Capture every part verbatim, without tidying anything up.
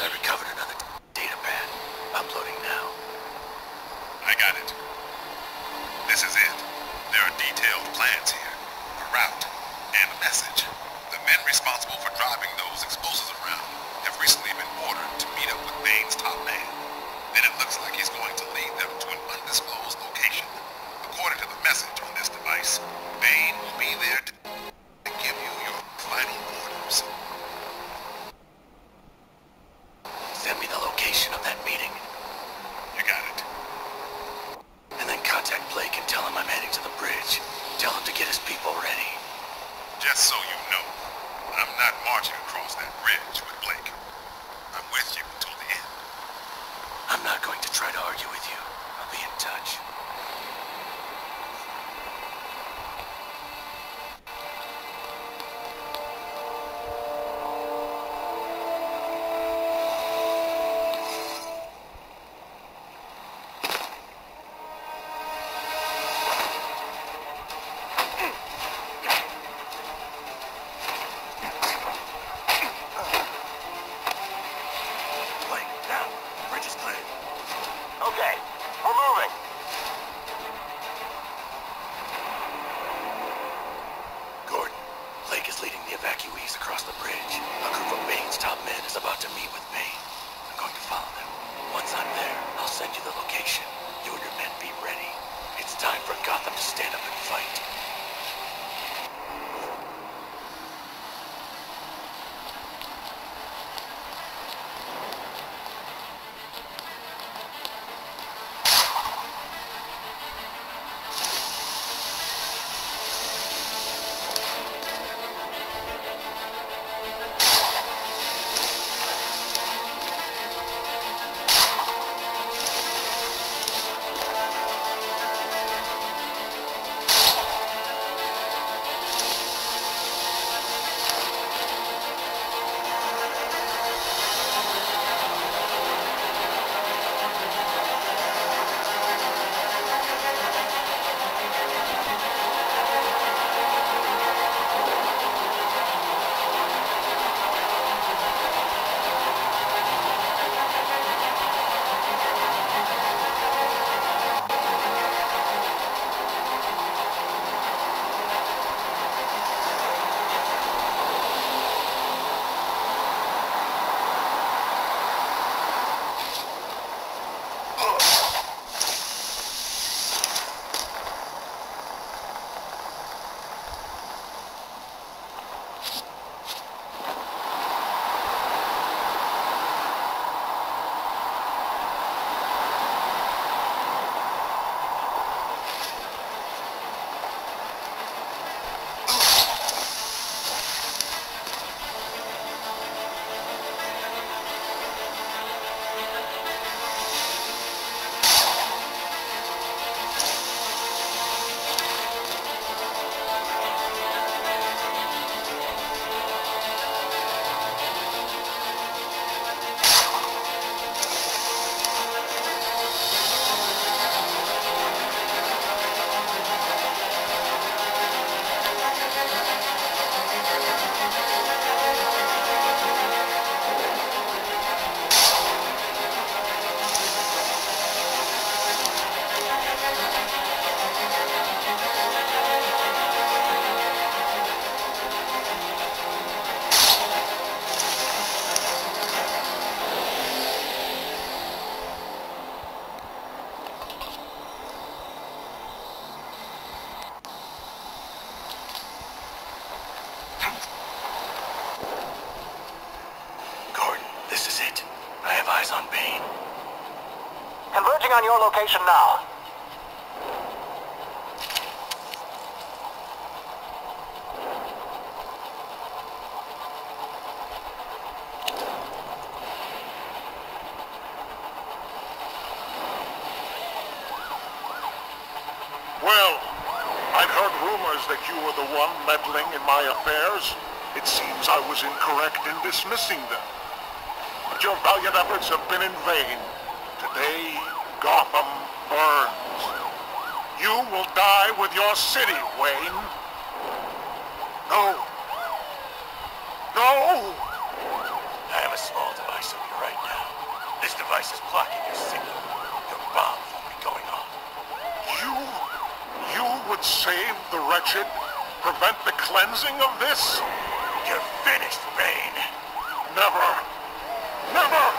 I recovered another data pad. Uploading now. I got it. This is it. There are detailed plans here. A route and a message. The men responsible for driving those explosives around have recently been ordered to meet up with Wayne's top man. Then it looks like he's going to lead them to an undisclosed location. According to the message on this device, Wayne will be there to give you your final orders. Send me the location of that meeting. You got it. And then contact Blake and tell him I'm heading to the bridge. Tell him to get his people ready. Just so you know, I'm not marching across that bridge with Blake. I'm with you until the end. I'm not going to try to argue with you. I'll be in touch. On your location now. Well, I've heard rumors that you were the one meddling in my affairs. It seems I was incorrect in dismissing them. But your valiant efforts have been in vain. Today, Gotham burns. You will die with your city, Wayne. No. No! I have a small device of your right. devices blocking your city. The bombs will be going off. You... you would save the wretched? Prevent the cleansing of this? You're finished, Wayne. Never. Never!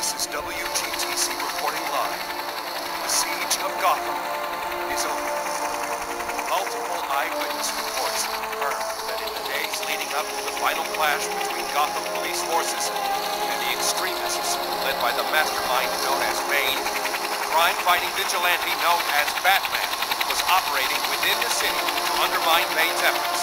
This is W G T C reporting live. The siege of Gotham is over. Multiple eyewitness reports confirm that in the days leading up to the final clash between Gotham police forces and the extremists led by the mastermind known as Wayne, the crime-fighting vigilante known as Batman was operating within the city to undermine Wayne's efforts.